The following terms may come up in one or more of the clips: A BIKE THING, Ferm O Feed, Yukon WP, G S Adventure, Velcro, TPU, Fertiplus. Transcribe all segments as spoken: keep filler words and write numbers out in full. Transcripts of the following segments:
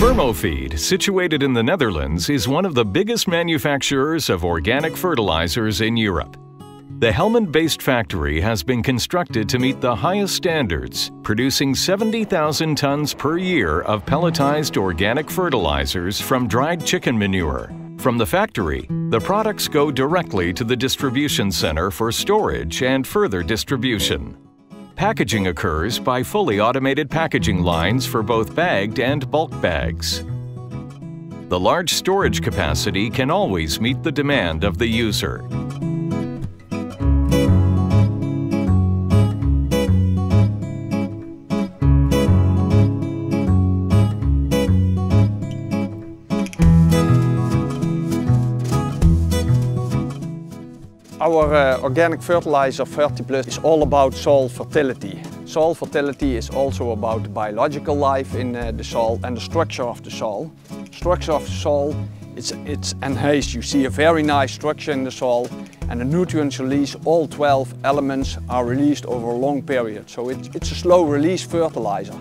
Ferm O Feed, situated in the Netherlands, is one of the biggest manufacturers of organic fertilizers in Europe. The Helmond-based factory has been constructed to meet the highest standards, producing seventy thousand tons per year of pelletized organic fertilizers from dried chicken manure. From the factory, the products go directly to the distribution center for storage and further distribution. Packaging occurs by fully automated packaging lines for both bagged and bulk bags. The large storage capacity can always meet the demand of the user. Our uh, organic fertilizer Fertiplus is all about soil fertility. Soil fertility is also about the biological life in uh, the soil and the structure of the soil. Structure of the soil, it's, it's enhanced. You see a very nice structure in the soil, and the nutrients release, all twelve elements are released over a long period. So it, it's a slow release fertilizer.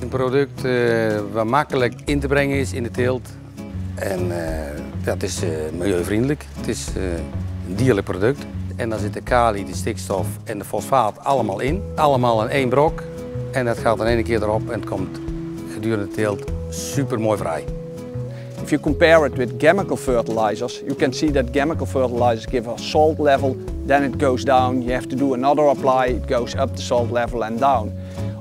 Een product uh, wat makkelijk in te brengen is in de teelt. En uh, dat is uh, milieuvriendelijk. Het is, uh, Een dierlijk product. En daar zit de kali, de stikstof en de fosfaat allemaal in. Allemaal in één brok. En dat gaat in één keer erop en het komt gedurende de teelt super mooi vrij. If you compare it with chemical fertilizers, you can see that chemical fertilizers give a salt level, then it goes down. You have to do another apply, it goes up the salt level and down.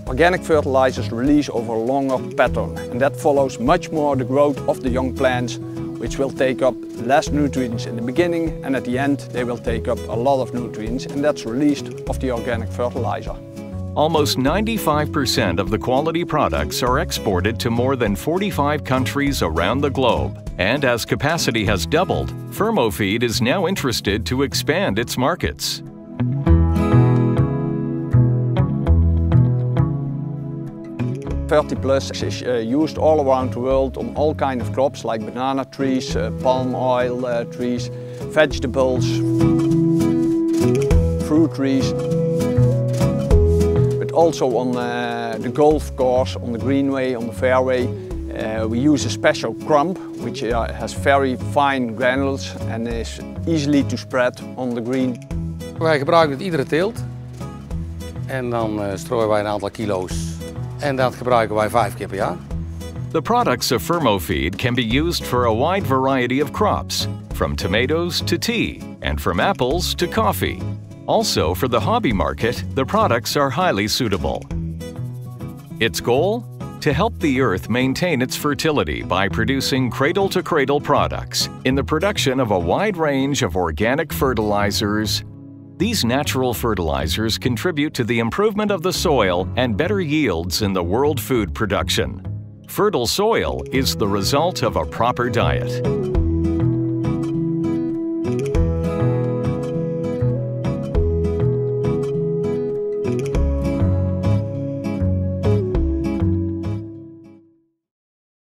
Organic fertilizers release over a longer pattern, and that follows much more the growth of the young plants, which will take up less nutrients in the beginning, and at the end they will take up a lot of nutrients, and that's released of the organic fertilizer. Almost ninety-five percent of the quality products are exported to more than forty-five countries around the globe. And as capacity has doubled, Ferm O Feed is now interested to expand its markets. Fertiplus is uh, used all around the world on all kinds of crops like banana trees, uh, palm oil uh, trees, vegetables, fruit trees, but also on uh, the golf course, on the greenway, on the fairway. Uh, we use a special crumb which uh, has very fine granules and is easily to spread on the green. Wij gebruiken het iedere teelt en dan uh, strooien wij een aantal kilo's. And that we use five times per year. The products of Ferm O Feed can be used for a wide variety of crops, from tomatoes to tea, and from apples to coffee. Also, for the hobby market, the products are highly suitable. Its goal? To help the earth maintain its fertility by producing cradle-to-cradle products in the production of a wide range of organic fertilizers. These natural fertilizers contribute to the improvement of the soil and better yields in the world food production. Fertile soil is the result of a proper diet.